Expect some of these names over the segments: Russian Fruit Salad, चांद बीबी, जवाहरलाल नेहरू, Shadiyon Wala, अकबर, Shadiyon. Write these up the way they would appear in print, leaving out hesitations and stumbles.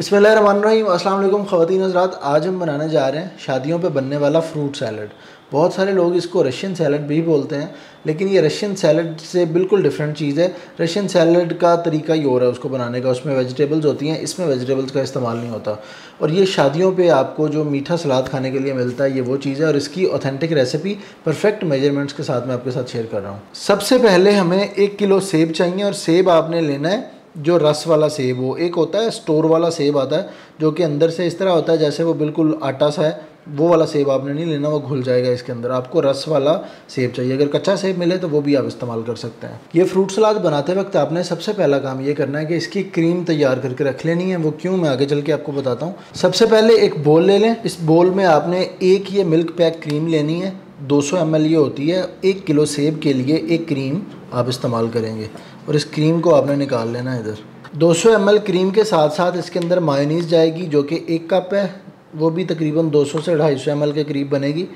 बिस्मिल्लाहिर्रहमानिर्रहीम, अस्सलाम वालेकुम ख़वातीन हज़रात। आज हम बनाने जा रहे हैं शादियों पे बनने वाला फ्रूट सैलड। बहुत सारे लोग इसको रशियन सैलड भी बोलते हैं, लेकिन ये रशियन सैलड से बिल्कुल डिफरेंट चीज़ है। रशियन सैलड का तरीका ये हो रहा है उसको बनाने का, उसमें वेजिटेबल्स होती हैं, इसमें वेजिटेबल्स का इस्तेमाल नहीं होता। और ये शादियों पे आपको जो मीठा सलाद खाने के लिए मिलता है ये वो चीज़ है। और इसकी ऑथेंटिक रेसिपी परफेक्ट मेजरमेंट्स के साथ मैं आपके साथ शेयर कर रहा हूँ। सबसे पहले हमें 1 किलो सेब चाहिए, और सेब आपने लेना है जो रस वाला सेब हो। एक होता है स्टोर वाला सेब आता है जो कि अंदर से इस तरह होता है जैसे वो बिल्कुल आटा सा है, वो वाला सेब आपने नहीं लेना, वो घुल जाएगा इसके अंदर। आपको रस वाला सेब चाहिए। अगर कच्चा सेब मिले तो वो भी आप इस्तेमाल कर सकते हैं। ये फ्रूट सलाद बनाते वक्त आपने सबसे पहला काम ये करना है कि इसकी क्रीम तैयार करके रख लेनी है। वो क्यों, मैं आगे चल के आपको बताता हूँ। सबसे पहले एक बोल ले लें। इस बोल में आपने एक ये मिल्क पैक क्रीम लेनी है, 200 ml ये होती है। 1 किलो सेब के लिए एक क्रीम आप इस्तेमाल करेंगे, और इस क्रीम को आपने निकाल लेना है। इधर 200 ml क्रीम के साथ साथ इसके अंदर मायोनीज़ जाएगी जो कि 1 कप है, वो भी तकरीबन 200 से 250 ml के करीब बनेगी।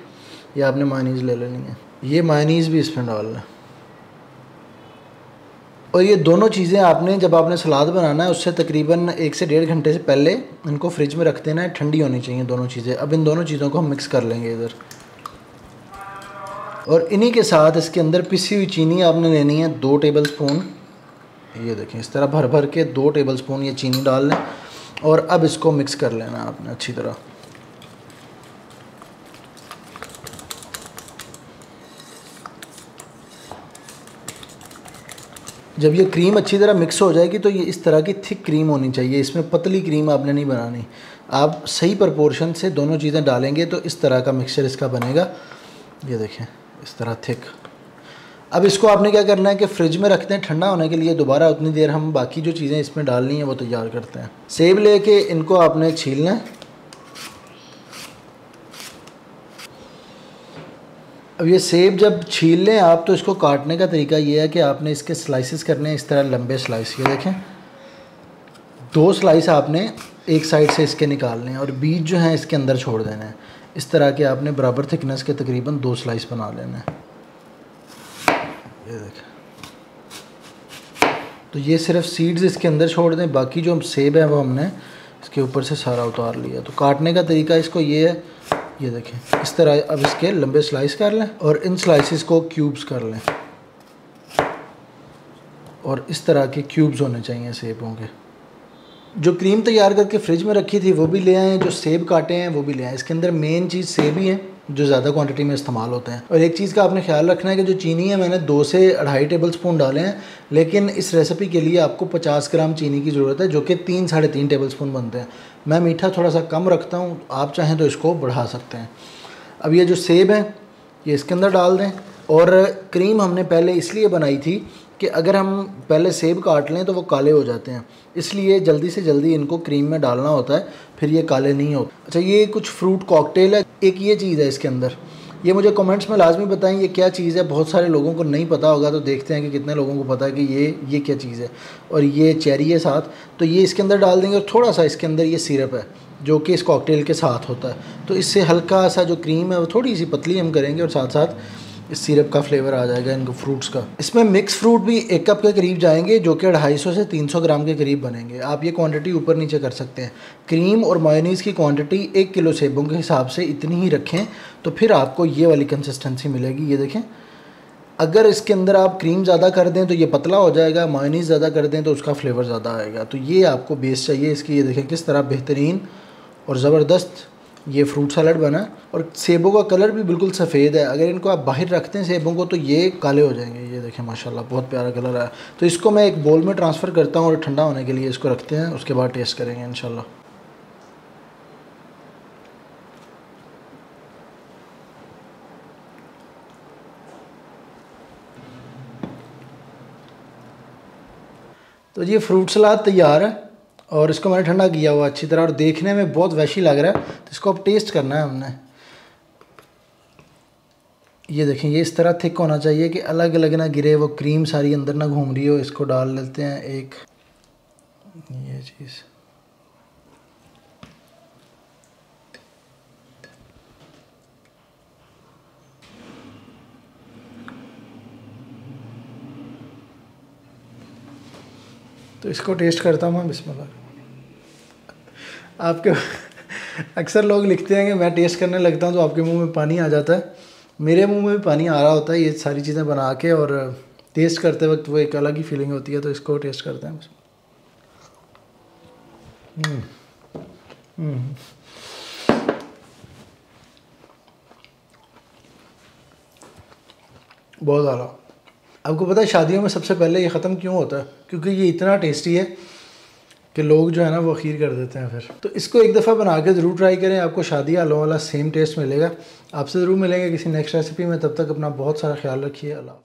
ये आपने मायोनीज़ ले लेनी है, ये मायोनीज़ भी इसमें डालना है। और ये दोनों चीज़ें आपने जब आपने सलाद बनाना है उससे तकरीबन 1 से 1.5 घंटे से पहले इनको फ्रिज में रख देना है, ठंडी होनी चाहिए दोनों चीज़ें। अब इन दोनों चीज़ों को हम मिक्स कर लेंगे इधर, और इन्हीं के साथ इसके अंदर पिसी हुई चीनी आपने लेनी है 2 टेबल स्पून। ये देखें, इस तरह भर भर के 2 टेबल स्पून ये चीनी डाल लें, और अब इसको मिक्स कर लेना आपने अच्छी तरह। जब ये क्रीम अच्छी तरह मिक्स हो जाएगी तो ये इस तरह की थिक क्रीम होनी चाहिए, इसमें पतली क्रीम आपने नहीं बनानी। आप सही प्रपोर्शन से दोनों चीज़ें डालेंगे तो इस तरह का मिक्सचर इसका बनेगा। ये देखें, इस तरह थिक। अब इसको आपने क्या करना है कि फ्रिज में रखते हैं ठंडा होने के लिए। दोबारा उतनी देर हम बाकी जो चीज़ें इसमें डालनी है वो तैयार करते हैं। सेब लेके इनको आपने छीलना है। अब ये सेब जब छील लें आप तो इसको काटने का तरीका ये है कि आपने इसके स्लाइसेस करने हैं, इस तरह लंबे स्लाइस। ये देखें, 2 स्लाइस आपने एक साइड से इसके निकालने हैं, और बीज जो हैं इसके अंदर छोड़ देना है। इस तरह के आपने बराबर थिकनेस के तकरीबन 2 स्लाइस बना लेने हैं। ये देखें, तो ये सिर्फ सीड्स इसके अंदर छोड़ दें, बाकी जो सेब है वो हमने इसके ऊपर से सारा उतार लिया। तो काटने का तरीका इसको ये है, ये देखें इस तरह। अब इसके लंबे स्लाइस कर लें, और इन स्लाइसिस को क्यूब्स कर लें, और इस तरह के क्यूब्स होने चाहिए सेबों के। जो क्रीम तैयार करके फ्रिज में रखी थी वो भी ले आएँ, जो सेब काटे हैं वो भी ले आएँ। इसके अंदर मेन चीज़ सेब ही है जो ज़्यादा क्वांटिटी में इस्तेमाल होते हैं। और एक चीज़ का आपने ख्याल रखना है कि जो चीनी है मैंने 2 से 2.5 टेबल स्पून डाले हैं, लेकिन इस रेसिपी के लिए आपको 50 ग्राम चीनी की ज़रूरत है जो कि 3 साढ़े 3 टेबल स्पून बनते हैं। मैं मीठा थोड़ा सा कम रखता हूँ, आप चाहें तो इसको बढ़ा सकते हैं। अब ये जो सेब है ये इसके अंदर डाल दें। और क्रीम हमने पहले इसलिए बनाई थी कि अगर हम पहले सेब काट लें तो वो काले हो जाते हैं, इसलिए जल्दी से जल्दी इनको क्रीम में डालना होता है, फिर ये काले नहीं होते। अच्छा, ये कुछ फ्रूट कॉकटेल है, एक ये चीज़ है इसके अंदर। ये मुझे कमेंट्स में लाजमी बताएं ये क्या चीज़ है, बहुत सारे लोगों को नहीं पता होगा, तो देखते हैं कि कितने लोगों को पता है कि ये क्या चीज़ है। और ये चेरी है साथ, तो ये इसके अंदर डाल देंगे। और थोड़ा सा इसके अंदर ये सिरप है जो कि इस कॉकटेल के साथ होता है, तो इससे हल्का सा जो क्रीम है वो थोड़ी सी पतली हम करेंगे, और साथ साथ इस सिरप का फ्लेवर आ जाएगा इनको फ्रूट्स का। इसमें मिक्स फ्रूट भी 1 कप के करीब जाएंगे जो कि 250 से 300 ग्राम के करीब बनेंगे। आप ये क्वांटिटी ऊपर नीचे कर सकते हैं। क्रीम और मायोनीज़ की क्वांटिटी 1 किलो सेबों के हिसाब से इतनी ही रखें, तो फिर आपको ये वाली कंसिस्टेंसी मिलेगी। ये देखें, अगर इसके अंदर आप क्रीम ज़्यादा कर दें तो ये पतला हो जाएगा, मायोनीज़ ज़्यादा कर दें तो उसका फ्लेवर ज़्यादा आएगा। तो ये आपको बेस चाहिए इसकी। ये देखें किस तरह बेहतरीन और ज़बरदस्त ये फ्रूट सलाद बना। और सेबों का कलर भी बिल्कुल सफ़ेद है, अगर इनको आप बाहर रखते हैं सेबों को तो ये काले हो जाएंगे। ये देखें माशाल्लाह, बहुत प्यारा कलर आया। तो इसको मैं एक बोल में ट्रांसफ़र करता हूँ और ठंडा होने के लिए इसको रखते हैं, उसके बाद टेस्ट करेंगे इंशाल्लाह। तो ये फ्रूट सलाद तैयार है, और इसको मैंने ठंडा किया हुआ अच्छी तरह, और देखने में बहुत वैशी लग रहा है। तो इसको अब टेस्ट करना है हमने। ये देखें, ये इस तरह थिक होना चाहिए कि अलग अलग ना गिरे, वो क्रीम सारी अंदर ना घूम रही हो। इसको डाल लेते हैं एक, ये चीज़। तो इसको टेस्ट करता हूँ मैं, बिस्मिल्लाह। आपके अक्सर लोग लिखते हैं कि मैं टेस्ट करने लगता हूँ तो आपके मुंह में पानी आ जाता है, मेरे मुंह में भी पानी आ रहा होता है ये सारी चीज़ें बना के, और टेस्ट करते वक्त वो एक अलग ही फीलिंग होती है। तो इसको टेस्ट करते हैं बस। बहुत आ रहा। आपको पता है शादियों में सबसे पहले ये ख़त्म क्यों होता है? क्योंकि ये इतना टेस्टी है कि लोग जो है ना वो अखीर कर देते हैं फिर। तो इसको एक दफ़ा बना के ज़रूर ट्राई करें, आपको शादी आलों वाला सेम टेस्ट मिलेगा। आपसे ज़रूर मिलेंगे किसी नेक्स्ट रेसिपी में, तब तक अपना बहुत सारा ख्याल रखिए। अल्लाह।